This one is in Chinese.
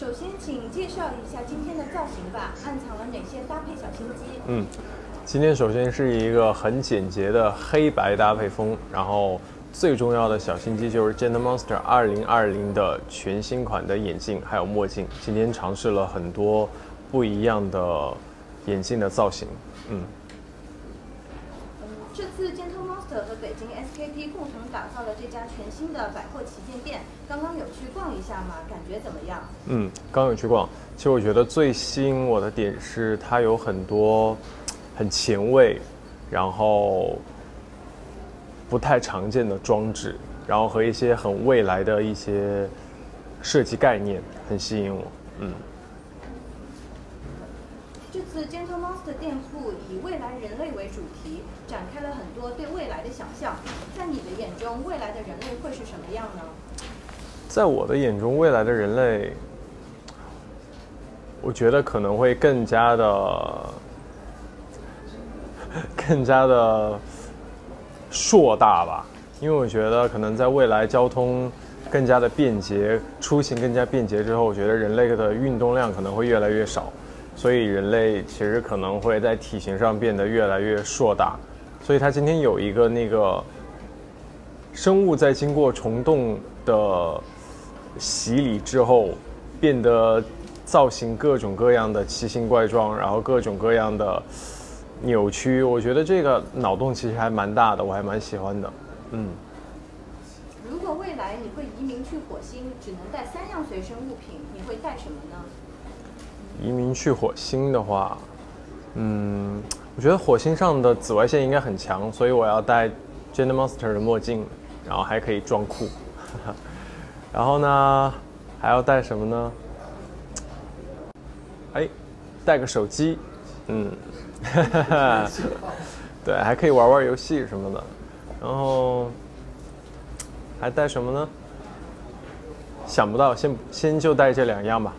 首先，请介绍一下今天的造型吧，暗藏了哪些搭配小心机？今天首先是一个很简洁的黑白搭配风，然后最重要的小心机就是 Gentle Monster 2020的全新款的眼镜还有墨镜。今天尝试了很多不一样的眼镜的造型。这次 Gentle Monster 和北京 SKP 共同打造了这家全新的百货旗舰店，刚刚有去逛一下吗？感觉怎么样？刚有去逛。其实我觉得最吸引我的点是它有很多很前卫，然后不太常见的装置，然后和一些很未来的一些设计概念，很吸引我。这次 Gentle Monster 店铺以未来人类为主题，展开了很多对未来的想象。在你的眼中，未来的人类会是什么样呢？在我的眼中，未来的人类，我觉得可能会更加的硕大吧，因为我觉得可能在未来交通更加的便捷，出行更加便捷之后，我觉得人类的运动量可能会越来越少，所以人类其实可能会在体型上变得越来越硕大。所以它今天有一个那个生物在经过虫洞的洗礼之后，变得造型各种各样的奇形怪状，然后各种各样的扭曲，我觉得这个脑洞其实还蛮大的，我还蛮喜欢的。如果未来你会移民去火星，只能带3样随身物品，你会带什么呢？移民去火星的话，我觉得火星上的紫外线应该很强，所以我要带 Gentle Monster 的墨镜，然后还可以装酷。然后呢，还要带什么呢？带个手机。对，还可以玩玩游戏什么的，然后还带什么呢？想不到，先就带这2样吧。